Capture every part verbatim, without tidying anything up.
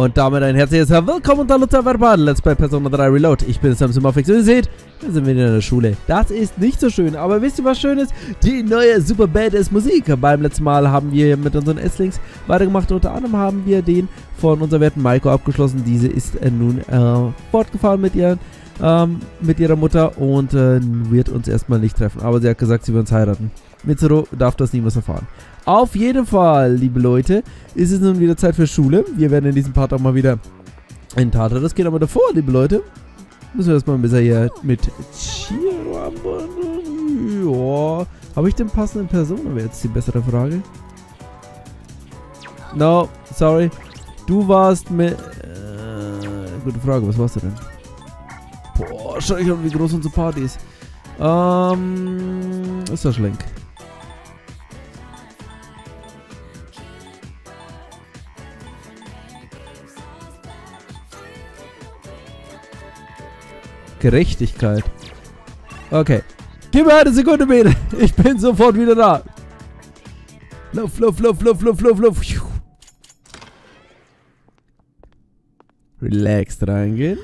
Und damit ein herzliches Willkommen und hallo zu einem Let's Play Persona drei Reload. Ich bin Sam Simafix und ihr seht, wir sind wieder in der Schule. Das ist nicht so schön, aber wisst ihr was schön ist? Die neue super badass Musik. Beim letzten Mal haben wir mit unseren S-Links weitergemacht. Unter anderem haben wir den von unserer werten Maiko abgeschlossen. Diese ist äh, nun äh, fortgefahren mit ihren Ähm, mit ihrer Mutter und äh, wird uns erstmal nicht treffen. Aber sie hat gesagt, sie wird uns heiraten. Mitsuru darf das niemals erfahren. Auf jeden Fall, liebe Leute, ist es nun wieder Zeit für Schule. Wir werden in diesem Part auch mal wieder in Tartarus gehen. Aber davor, liebe Leute, müssen wir erstmal besser hier mit Chiro. Habe ich den passenden Personen? Wäre jetzt die bessere Frage. No, sorry. Du warst mit... Äh, gute Frage, was warst du denn? Boah, schau ich an, wie groß unsere Party ist. Ähm, ist das Schlenk? Gerechtigkeit. Okay. Gib mir eine Sekunde, Mädel. Ich bin sofort wieder da. Lauf, lauf, lauf, lauf, lauf, lauf, lauf. Relaxed reingehen.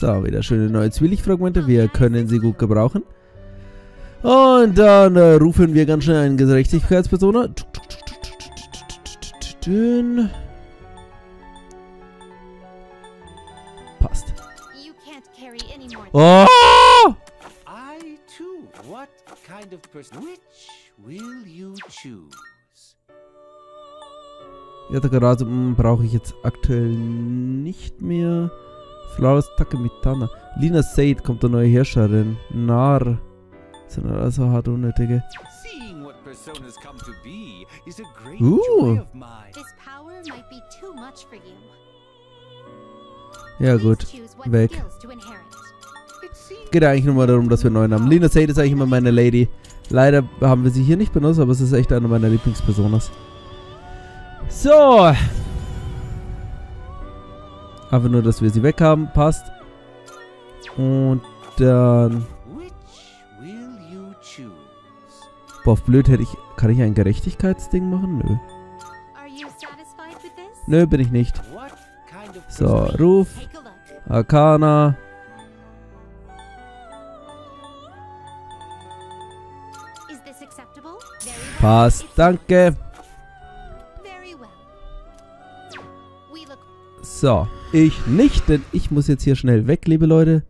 So, wieder schöne neue Zwielichtfragmente. Wir können sie gut gebrauchen. Und dann äh, rufen wir ganz schnell einen Gerechtigkeitspersona. Passt. Oh! Ja, der Geraden brauche ich jetzt aktuell nicht mehr. Flowers Takemitana. Lina Seid kommt der neue Herrscherin. Narr. Das sind also hart unnötige. Uh. Ja gut, weg. Geht eigentlich nur mal darum, dass wir einen neuen haben. Lina Seid ist eigentlich immer meine Lady. Leider haben wir sie hier nicht benutzt, aber es ist echt eine meiner Lieblingspersonas. So. Einfach nur, dass wir sie weg haben, passt. Und dann... Boah, blöd, hätte ich... Kann ich ein Gerechtigkeitsding machen? Nö. Nö, bin ich nicht. So, Ruf. Arcana. Passt, danke. So, ich nicht, denn ich muss jetzt hier schnell weg, liebe Leute.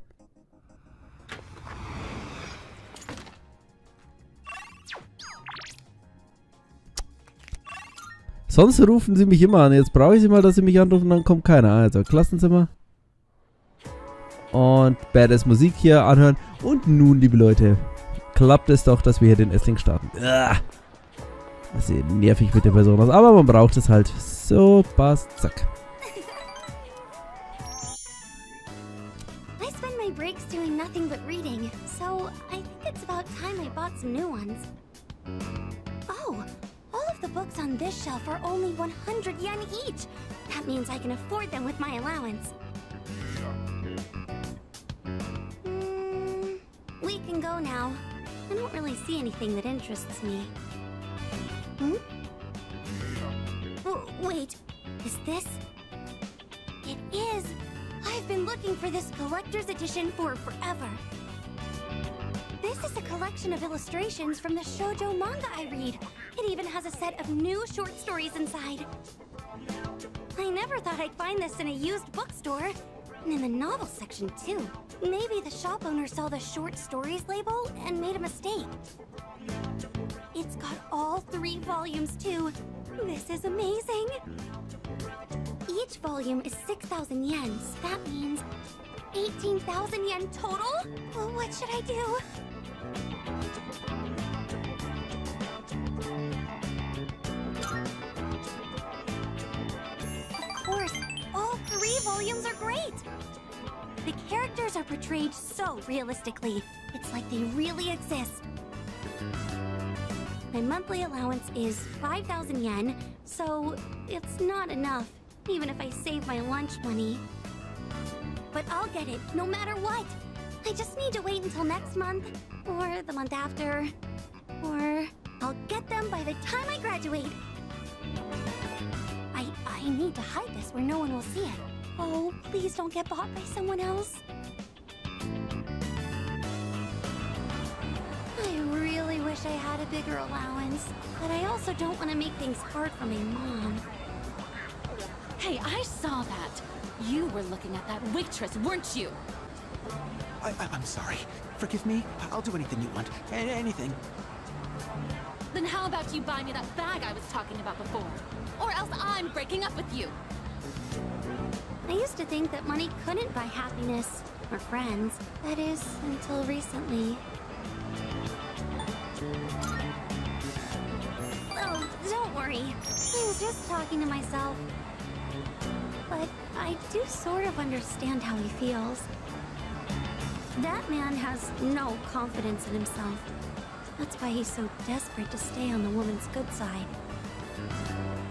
Sonst rufen sie mich immer an. Jetzt brauche ich sie mal, dass sie mich anrufen, dann kommt keiner. Also, Klassenzimmer. Und badass Musik hier anhören. Und nun, liebe Leute, klappt es doch, dass wir hier den S-Link starten. Das sieht nervig mit der Person aus, aber man braucht es halt. So, passt, zack. Illustrations from the shoujo manga I read. It even has a set of new short stories inside. I never thought I'd find this in a used bookstore. And in the novel section too. Maybe the shop owner saw the short stories label and made a mistake. It's got all three volumes too. This is amazing. Each volume is six thousand yen. That means eighteen thousand yen total? Well, what should I do? Of course, all three volumes are great. The characters are portrayed so realistically. It's like they really exist. My monthly allowance is five thousand yen, so it's not enough, even if I save my lunch money. But I'll get it, no matter what. I just need to wait until next month, or the month after, or I'll get them by the time I graduate. I I need to hide this where no one will see it. Oh, please don't get bought by someone else. I really wish I had a bigger allowance, but I also don't want to make things hard for my mom. Hey, I saw that. You were looking at that waitress, weren't you? I, I, I'm sorry. Forgive me. I'll do anything you want. A- anything. Then how about you buy me that bag I was talking about before? Or else I'm breaking up with you. I used to think that money couldn't buy happiness or friends. That is, until recently. Oh, don't worry. I was just talking to myself. But I do sort of understand how he feels. That man has no confidence in himself. That's why he's so desperate to stay on the woman's good side.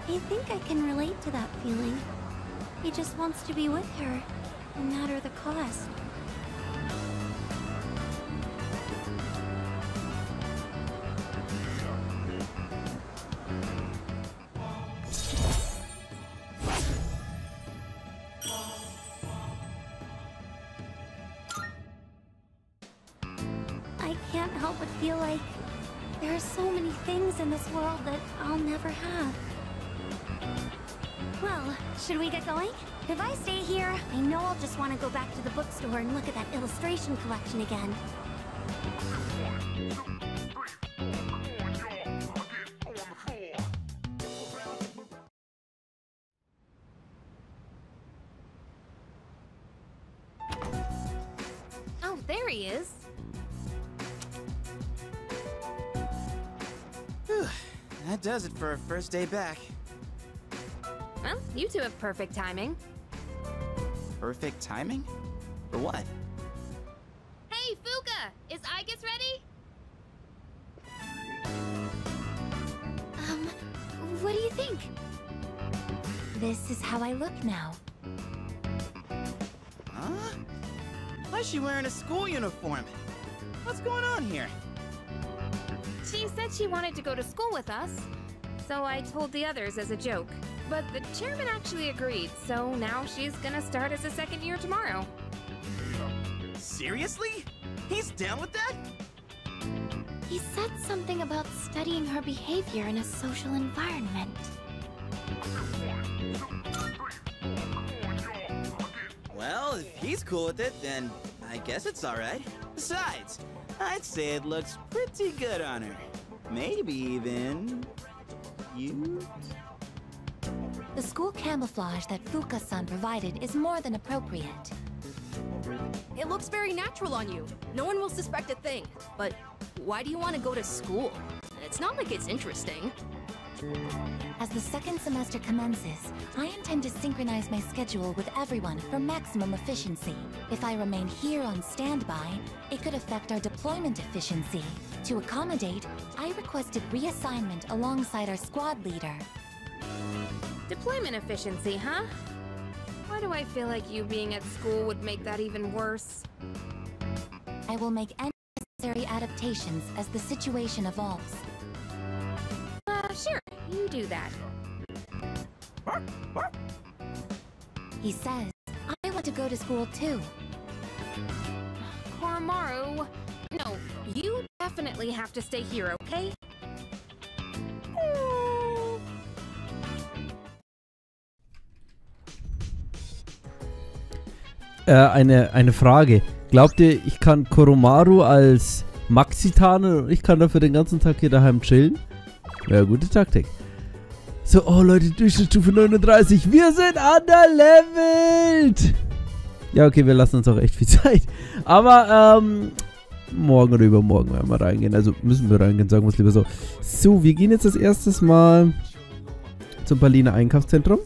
I think I can relate to that feeling. He just wants to be with her, no matter the cost. Feel like there are so many things in this world that I'll never have. Well, should we get going? If I stay here, I know I'll just want to go back to the bookstore and look at that illustration collection again. Oh, there he is. That does it for our first day back. Well, you two have perfect timing. Perfect timing? For what? Hey, Fuuka! Is Aegis ready? Um, what do you think? This is how I look now. Huh? Why is she wearing a school uniform? What's going on here? She said she wanted to go to school with us, so I told the others as a joke. But the chairman actually agreed, so now she's gonna start as a second year tomorrow. Seriously? He's down with that? He said something about studying her behavior in a social environment. Well, if he's cool with it, then I guess it's alright. Besides, I'd say it looks pretty good on her. Maybe even... you? The school camouflage that Fuuka-san provided is more than appropriate. It looks very natural on you. No one will suspect a thing. But why do you want to go to school? It's not like it's interesting. As the second semester commences, I intend to synchronize my schedule with everyone for maximum efficiency. If I remain here on standby, it could affect our deployment efficiency. To accommodate, I requested reassignment alongside our squad leader. Deployment efficiency, huh? Why do I feel like you being at school would make that even worse? I will make any necessary adaptations as the situation evolves. Uh, sure. You do that. He says, I want to go to school too. Koromaru, no, you definitely have to stay here, okay? Äh, eine, eine Frage. Glaubt ihr, ich kann Koromaru als Maxitane und ich kann dafür den ganzen Tag hier daheim chillen? Ja, gute Taktik. So, oh Leute, Durchschnittsstufe neununddreißig. Wir sind underlevelt. Ja, okay, wir lassen uns auch echt viel Zeit. Aber, ähm, morgen oder übermorgen werden wir reingehen. Also müssen wir reingehen, sagen wir es lieber so. So, wir gehen jetzt das erste Mal zum Berliner Einkaufszentrum.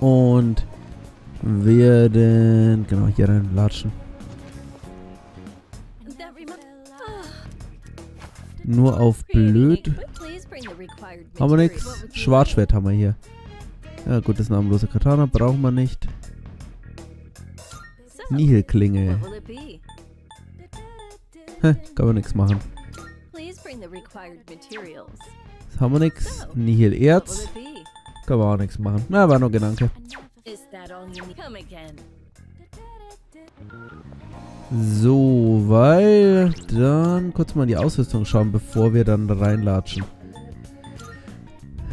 Und werden, genau, hier reinlatschen. Nur auf blöd. Haben wir nichts. Schwarzschwert haben wir hier. Ja gut, das namenlose Katana brauchen wir nicht. Nihilklinge. Hä, kann man nichts machen. Jetzt haben wir nichts. Nihil Erz. Kann man auch nichts machen. Na, war nur Gedanke. So, weil dann kurz mal in die Ausrüstung schauen, bevor wir dann reinlatschen.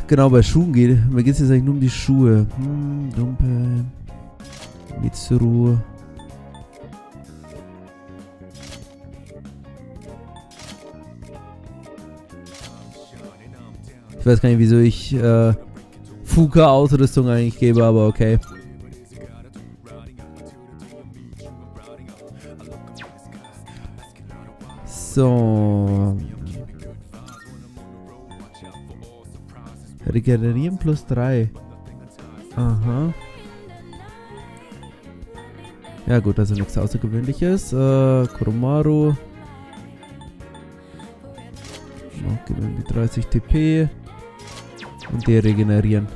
Genau, bei Schuhen geht. Mir geht es jetzt eigentlich nur um die Schuhe. Hm, Junpei. Mitsuru. Ich weiß gar nicht, wieso ich äh, Fuuka Ausrüstung eigentlich gebe, aber okay. So. Regenerieren plus drei. Aha. Ja gut, also nichts Außergewöhnliches. Äh, Koromaru. Oh, gib mir die dreißig T P. Und der regenerieren.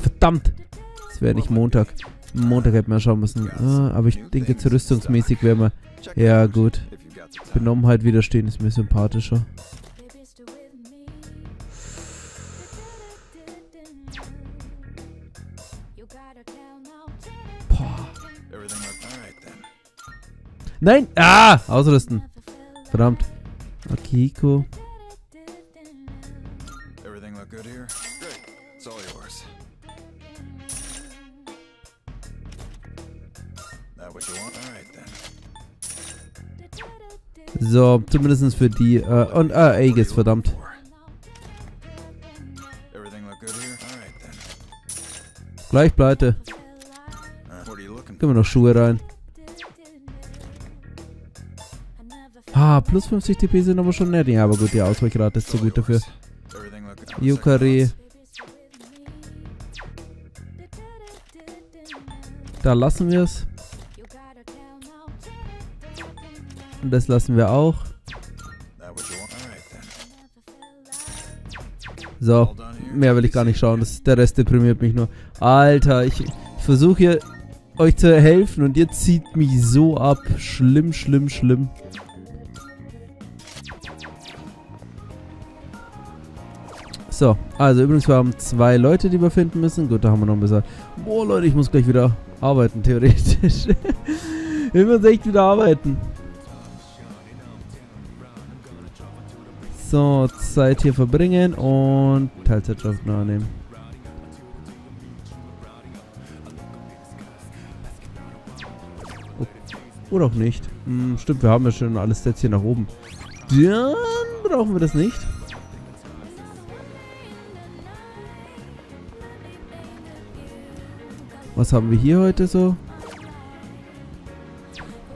Verdammt! Das wäre nicht Montag. Montag hätten wir schauen müssen. Ah, aber ich denke, jetzt rüstungsmäßig wäre man. Ja, gut. Benommenheit widerstehen ist mir sympathischer. Boah. Nein! Ah! Ausrüsten! Verdammt. Akiko. So, zumindest für die. Äh, und, ah, Aegis, verdammt. Gleich pleite. Können wir noch Schuhe rein. Ah, plus fünfzig T P sind aber schon nett. Ja, aber gut, die Ausweichrate ist zu gut dafür. Yukari. Da lassen wir es. Und das lassen wir auch. So, mehr will ich gar nicht schauen. Das, der Rest deprimiert mich nur. Alter, ich, ich versuche hier euch zu helfen und ihr zieht mich so ab. Schlimm, schlimm, schlimm. So, also übrigens, wir haben zwei Leute, die wir finden müssen. Gut, da haben wir noch ein bisschen... Boah, Leute, ich muss gleich wieder arbeiten, theoretisch. Ich muss echt wieder arbeiten. So, Zeit hier verbringen und Teilzeitschaften annehmen. Oh, oder auch nicht. Hm, stimmt, wir haben ja schon alles jetzt hier nach oben. Dann brauchen wir das nicht. Was haben wir hier heute so?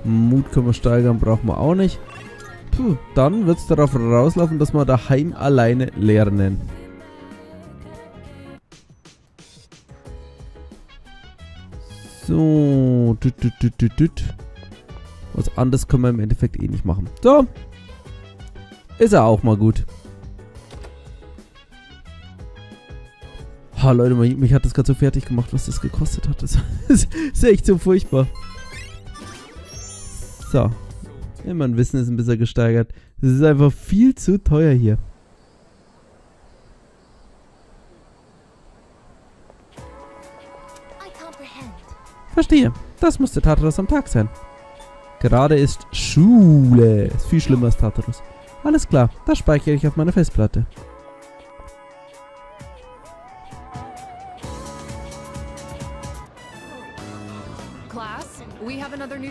Mut können wir steigern, brauchen wir auch nicht. Puh, dann wird es darauf rauslaufen, dass wir daheim alleine lernen. So. Tüt, tüt, tüt, tüt, tüt. Was anderes können wir im Endeffekt eh nicht machen. So. Ist ja auch mal gut. Oh, Leute, mich hat das gerade so fertig gemacht, was das gekostet hat. Das ist echt so furchtbar. So. Ja, mein Wissen ist ein bisschen gesteigert. Das ist einfach viel zu teuer hier. Verstehe. Das müsste Tartarus am Tag sein. Gerade ist Schule. Ist viel schlimmer als Tartarus. Alles klar, das speichere ich auf meine Festplatte.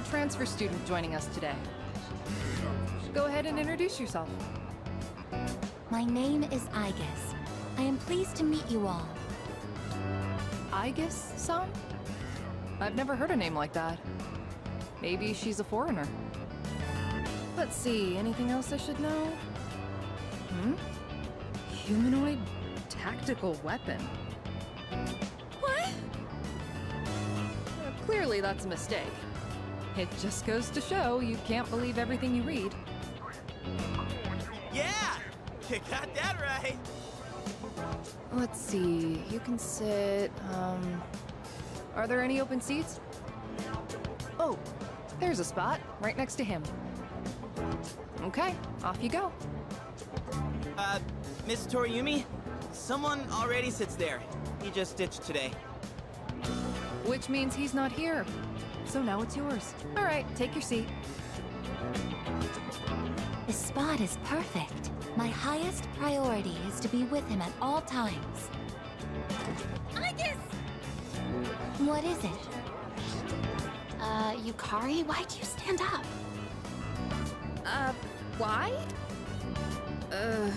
Transfer student joining us today. Go ahead and introduce yourself. My name is Aegis. I am pleased to meet you all. Aegis-san? I've never heard a name like that. Maybe she's a foreigner. Let's see, anything else I should know? Hmm? Humanoid tactical weapon. What? Well, clearly that's a mistake. It just goes to show you can't believe everything you read. Yeah, you got that right. Let's see, you can sit, um... Are there any open seats? Oh, There's a spot right next to him. Okay, off you go. Uh, Miss Toriyumi? Someone already sits there. He just ditched today. Which means he's not here. So now it's yours. All right, take your seat. The spot is perfect. My highest priority is to be with him at all times. Aegis! What is it? Uh, Yukari, why'd you stand up? Uh, why? Uh...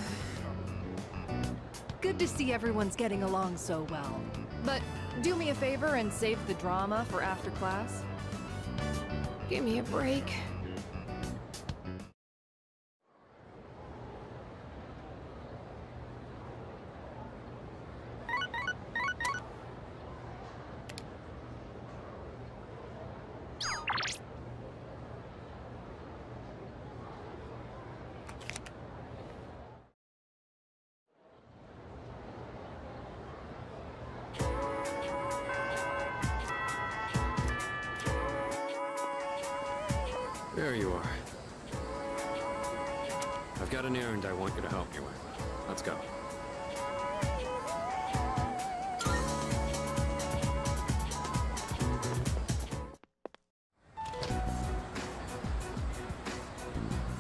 Good to see everyone's getting along so well. But do me a favor and save the drama for after class. Give me a break. There you are. I've got an errand I want you to help me with. Let's go.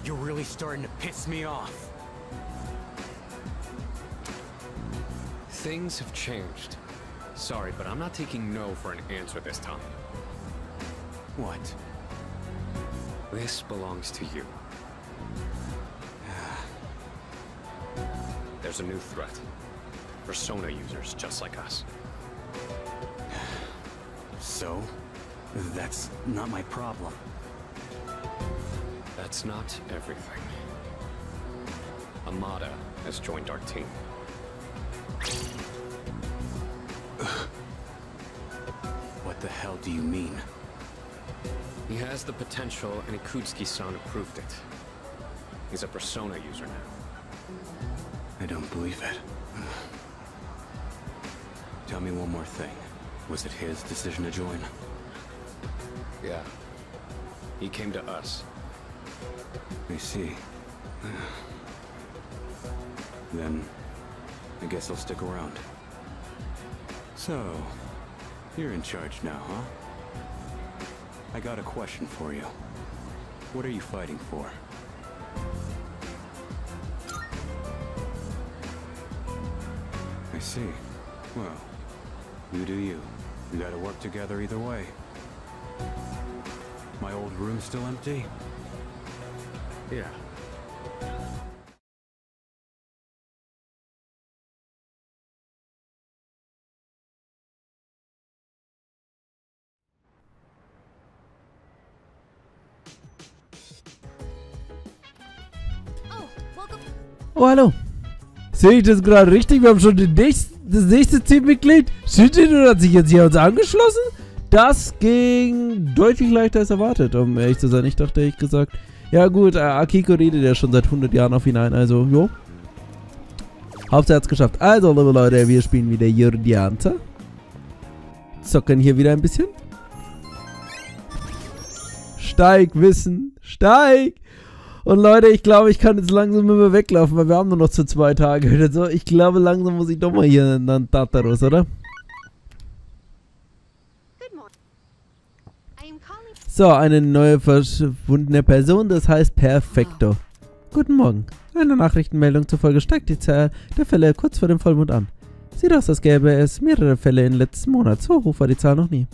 You're really starting to piss me off. Things have changed. Sorry, but I'm not taking no for an answer this time. What? This belongs to you. There's a new threat. Persona users just like us. So? That's not my problem. That's not everything. Amada has joined our team. What the hell do you mean? He has the potential, and Ikutsuki-san approved it. He's a Persona user now. I don't believe it. Tell me one more thing. Was it his decision to join? Yeah. He came to us. I see. Then, I guess I'll stick around. So, you're in charge now, huh? I got a question for you. What are you fighting for? I see. Well, you do you. We gotta work together either way. My old room's still empty? Yeah. Oh, hallo. Sehe ich das gerade richtig? Wir haben schon den nächsten, das nächste Teammitglied. Shinjiro hat sich jetzt hier uns angeschlossen. Das ging deutlich leichter als erwartet, um ehrlich zu sein. Ich dachte, ehrlich gesagt. Ja gut, Akiko redet ja schon seit hundert Jahren auf ihn ein. Also, jo. Hauptsache hat's geschafft. Also, liebe Leute, wir spielen wieder Jordianta. Zocken hier wieder ein bisschen. Steig, Wissen. Steig. Und Leute, ich glaube, ich kann jetzt langsam immer weglaufen, weil wir haben nur noch zu zwei Tage oder so. Ich glaube, langsam muss ich doch mal hier in Tartarus, oder? So, eine neue verschwundene Person, das heißt Perfecto. Guten Morgen. Eine Nachrichtenmeldung zufolge steigt die Zahl der Fälle kurz vor dem Vollmond an. Sieht aus, als gäbe es mehrere Fälle im letzten Monat. So hoch war die Zahl noch nie.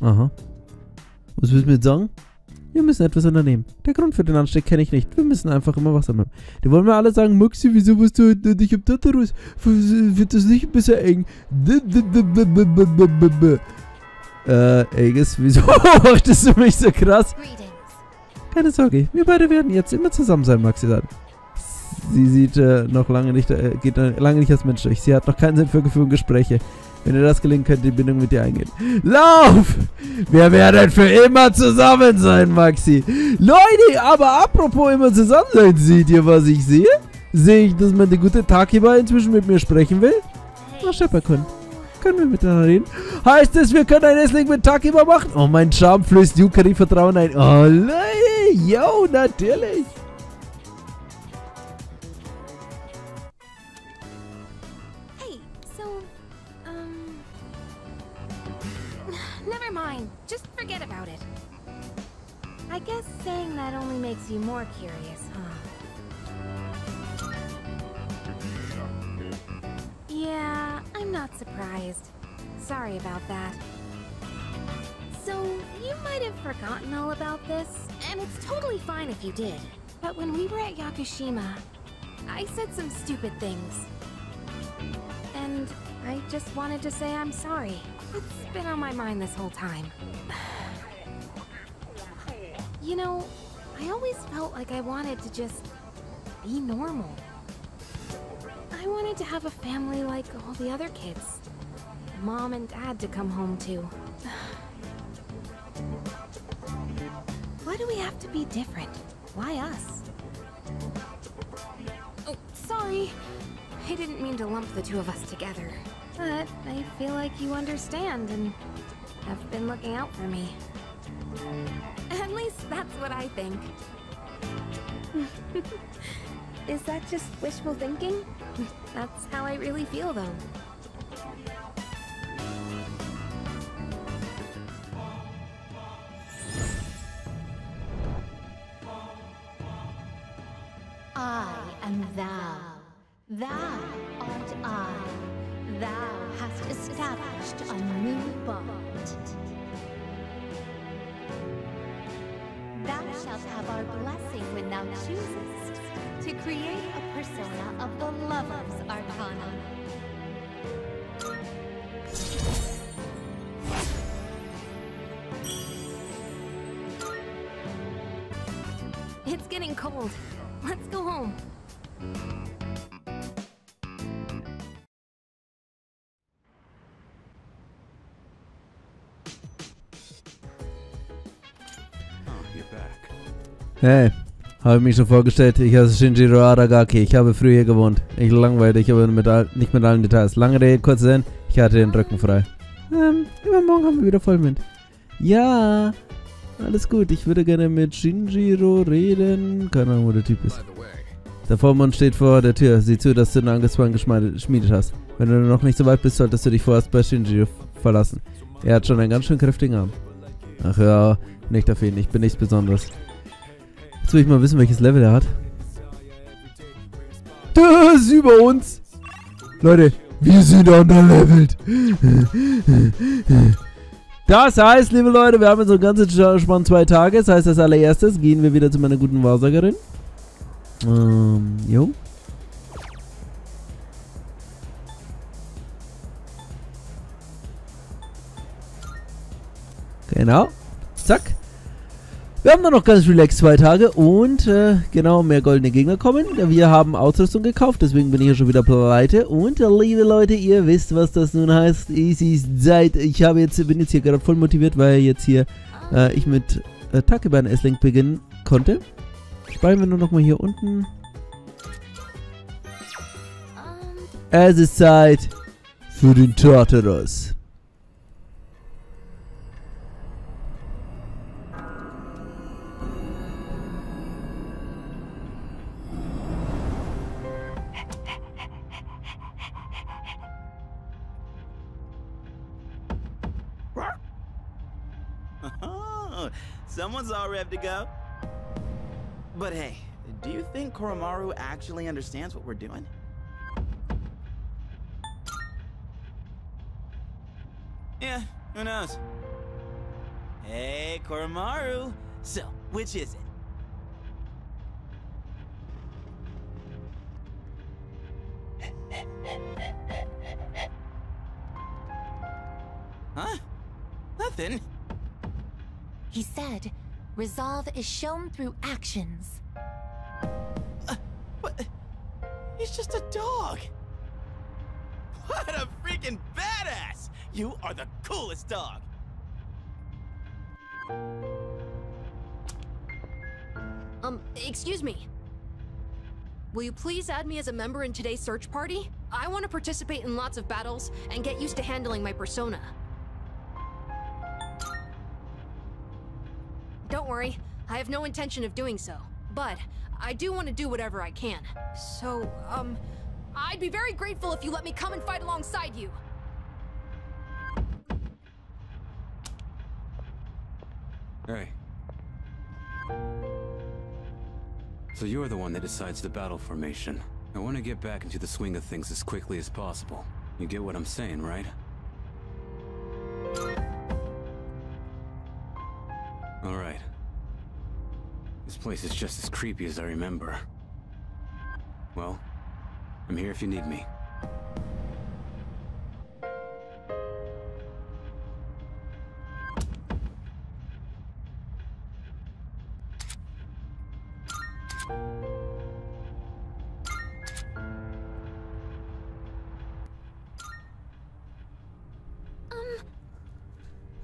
Aha. Was willst du mir sagen? Wir müssen etwas unternehmen. Der Grund für den Anstieg kenne ich nicht. Wir müssen einfach immer wachsam bleiben. Die wollen mir alle sagen, Maxi, wieso bist du heute nicht im Tartarus? Wird das nicht besser eng? Äh, Aegis, wieso beobachtest du mich so krass? Keine Sorge, wir beide werden jetzt immer zusammen sein, Maxi sagt. Sie sieht äh, noch lange nicht, äh, geht äh, lange nicht als Mensch durch. Sie hat noch keinen Sinn für geführte Gespräche. Wenn ihr das gelingt, könnt ihr die Bindung mit dir eingehen. Lauf! Wir werden für immer zusammen sein, Maxi. Leute, aber apropos immer zusammen sein, seht ihr, was ich sehe? Sehe ich, dass man der gute Takeba inzwischen mit mir sprechen will? Na, Schepperkund. Können wir miteinander reden? Heißt es, wir können ein Wrestling mit Takeba machen? Oh, mein Charme flößt Yukari Vertrauen ein. Oh, Leute, yo, natürlich. Hey, so, um, never mind. Just forget about it. I guess saying that only makes you more curious, huh? Yeah, I'm not surprised. Sorry about that. So, you might have forgotten all about this, and it's totally fine if you did. But when we were at Yakushima, I said some stupid things. And I just wanted to say I'm sorry. It's been on my mind this whole time. You know, I always felt like I wanted to just be normal. I wanted to have a family like all the other kids. Mom and Dad to come home to. Why do we have to be different? Why us? Oh, sorry. I didn't mean to lump the two of us together. But I feel like you understand and have been looking out for me. At least that's what I think. Is that just wishful thinking? That's how I really feel, though. I am thou. Thou art I. Thou hast established a new bond. Thou shalt have our blessing when thou choosest to create a persona of the Lover's Arcana. It's getting cold. Let's go home. Hey, habe mich schon vorgestellt, ich heiße Shinjiro Aragaki, ich habe früher hier gewohnt. Ich langweilig, aber mit all, nicht mit allen Details. Lange Rede, kurz Sinn, ich hatte den Rücken frei. Ähm, übermorgen haben wir wieder Vollmond. Ja, alles gut, ich würde gerne mit Shinjiro reden. Keine Ahnung, wo der Typ ist. Der Vollmond steht vor der Tür, sieh zu, dass du den Angriffsplan geschmiedet hast. Wenn du noch nicht so weit bist, solltest du dich vorerst bei Shinjiro verlassen. Er hat schon einen ganz schön kräftigen Arm. Ach ja, nicht auf ihn, ich bin nichts Besonderes. Jetzt will ich mal wissen, welches Level er hat. Das ist über uns. Leute, wir sind underlevelt. Das heißt, liebe Leute, wir haben jetzt so ganze Spann zwei Tage. Das heißt, als allererstes gehen wir wieder zu meiner guten Wahrsagerin. Ähm, jo. Genau. Zack. Wir haben dann noch ganz relaxed zwei Tage und äh, genau, mehr goldene Gegner kommen. Wir haben Ausrüstung gekauft, deswegen bin ich hier schon wieder pleite. Und liebe Leute, ihr wisst, was das nun heißt. Es ist Zeit. Ich habe jetzt, bin jetzt hier gerade voll motiviert, weil jetzt hier äh, ich mit äh, Takeba einen S-Link beginnen konnte. Speichern wir nur nochmal hier unten. Es ist Zeit für den Tartarus. Someone's all ready to go. But hey, do you think Koromaru actually understands what we're doing? Yeah, who knows? Hey, Koromaru. So, which is it? Huh? Nothing. He said, resolve is shown through actions. Uh, but he's just a dog. What a freaking badass! You are the coolest dog. Um, excuse me. Will you please add me as a member in today's search party? I want to participate in lots of battles and get used to handling my persona. Don't worry, I have no intention of doing so, but I do want to do whatever I can. So, um, I'd be very grateful if you let me come and fight alongside you. Hey. So you're the one that decides the battle formation. I want to get back into the swing of things as quickly as possible. You get what I'm saying, right? Alright. This place is just as creepy as I remember. Well, I'm here if you need me.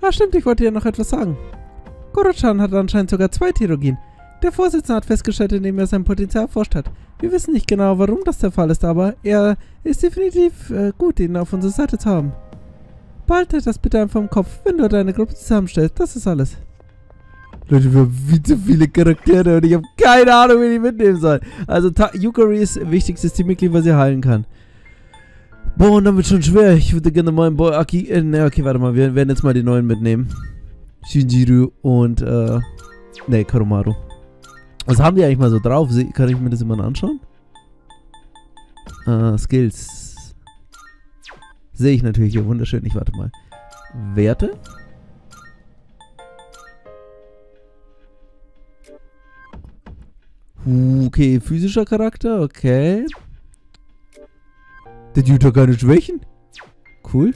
Ah, stimmt, ich wollte ja noch etwas sagen. Goro-chan hat anscheinend sogar zwei Tirogin. Der Vorsitzende hat festgestellt, indem er sein Potenzial erforscht hat. Wir wissen nicht genau, warum das der Fall ist, aber er ist definitiv äh, gut, ihn auf unserer Seite zu haben. Behalte das bitte einfach im Kopf, wenn du deine Gruppe zusammenstellst. Das ist alles. Leute, wir haben viel zu viele Charaktere und ich habe keine Ahnung, wie ich die mitnehmen soll. Also, Yukari ist wichtigstes Teammitglied, was ihr heilen kann. Boah, und dann wird's schon schwer. Ich würde gerne meinen Boy Aki... Äh, ne, okay, warte mal. Wir werden jetzt mal die neuen mitnehmen. Shinjiro und, äh... ne, Koromaru. Was haben die eigentlich mal so drauf? Kann ich mir das immer anschauen? Äh, Skills. Sehe ich natürlich hier wunderschön. Ich warte mal. Werte? Okay, physischer Charakter, okay. Der Dude hat keine Schwächen. Cool.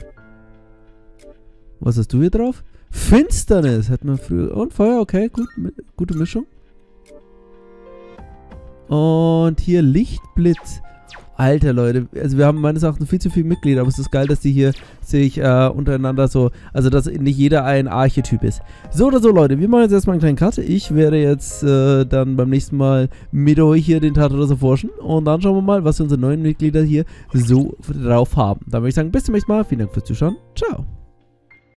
Was hast du hier drauf? Finsternis hat man früher. Und Feuer, okay, gut. Gute Mischung. Und hier Lichtblitz. Alter, Leute. Also wir haben meines Erachtens viel zu viele Mitglieder. Aber es ist geil, dass die hier sich äh, untereinander so... Also, dass nicht jeder ein Archetyp ist. So oder so, Leute. Wir machen jetzt erstmal einen kleinen Cut. Ich werde jetzt äh, dann beim nächsten Mal mit euch hier den Tartarus erforschen. Und dann schauen wir mal, was unsere neuen Mitglieder hier so drauf haben. Dann würde ich sagen, bis zum nächsten Mal. Vielen Dank fürs Zuschauen. Ciao.